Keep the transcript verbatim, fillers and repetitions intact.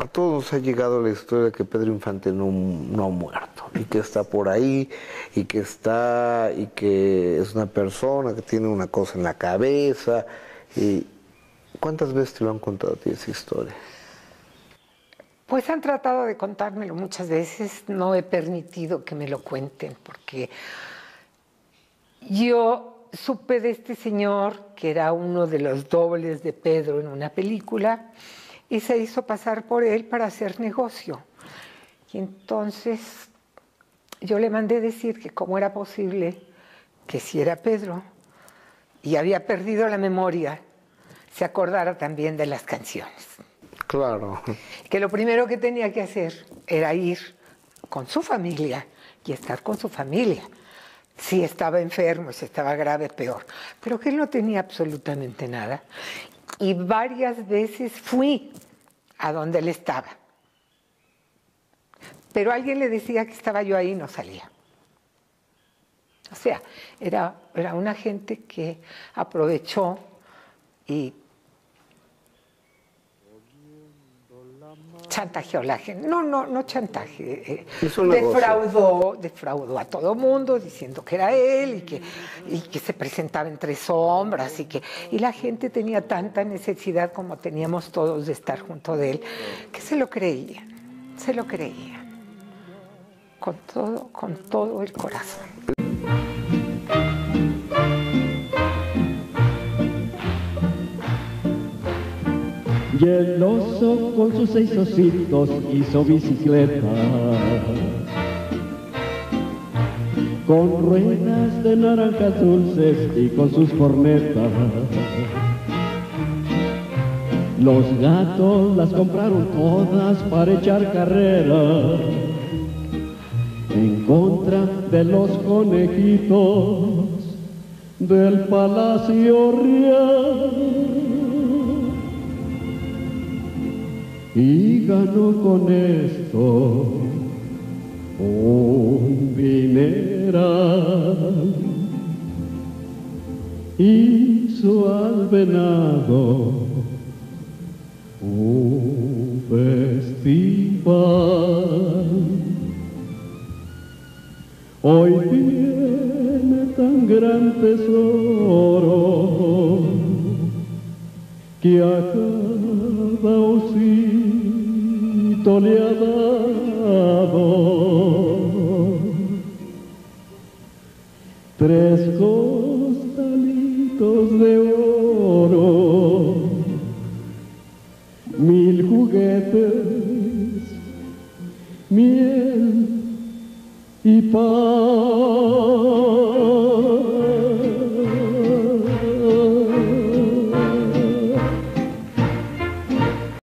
A todos ha llegado la historia de que Pedro Infante no, no ha muerto, y que está por ahí, y que está, y que es una persona que tiene una cosa en la cabeza. Y ¿cuántas veces te lo han contado a ti esa historia? Pues han tratado de contármelo muchas veces, no he permitido que me lo cuenten, porque yo supe de este señor, que era uno de los dobles de Pedro en una película, y se hizo pasar por él para hacer negocio. Y entonces yo le mandé decir que cómo era posible que si era Pedro y había perdido la memoria, se acordara también de las canciones. Claro. Que lo primero que tenía que hacer era ir con su familia y estar con su familia. Si estaba enfermo, si estaba grave, peor. Pero que él no tenía absolutamente nada. Y varias veces fui a donde él estaba. Pero alguien le decía que estaba yo ahí y no salía. O sea, era, era una gente que aprovechó y chantajeó a la gente. No, no, no chantaje. Eh, defraudó, defraudó a todo mundo diciendo que era él y que, y que se presentaba entre sombras. Y, que, y la gente tenía tanta necesidad como teníamos todos de estar junto de él, que se lo creían, se lo creían. Con todo, con todo el corazón. Y el oso con sus seis ositos hizo bicicleta, con ruedas de naranjas dulces y con sus cornetas. Los gatos las compraron todas para echar carrera, en contra de los conejitos del Palacio Real. Y ganó con esto un dineral. Hizo al venado un festival. Hoy tiene tan gran tesoro que acaba oscilando. Le ha dado tres costalitos de oro, mil juguetes, miel y pan.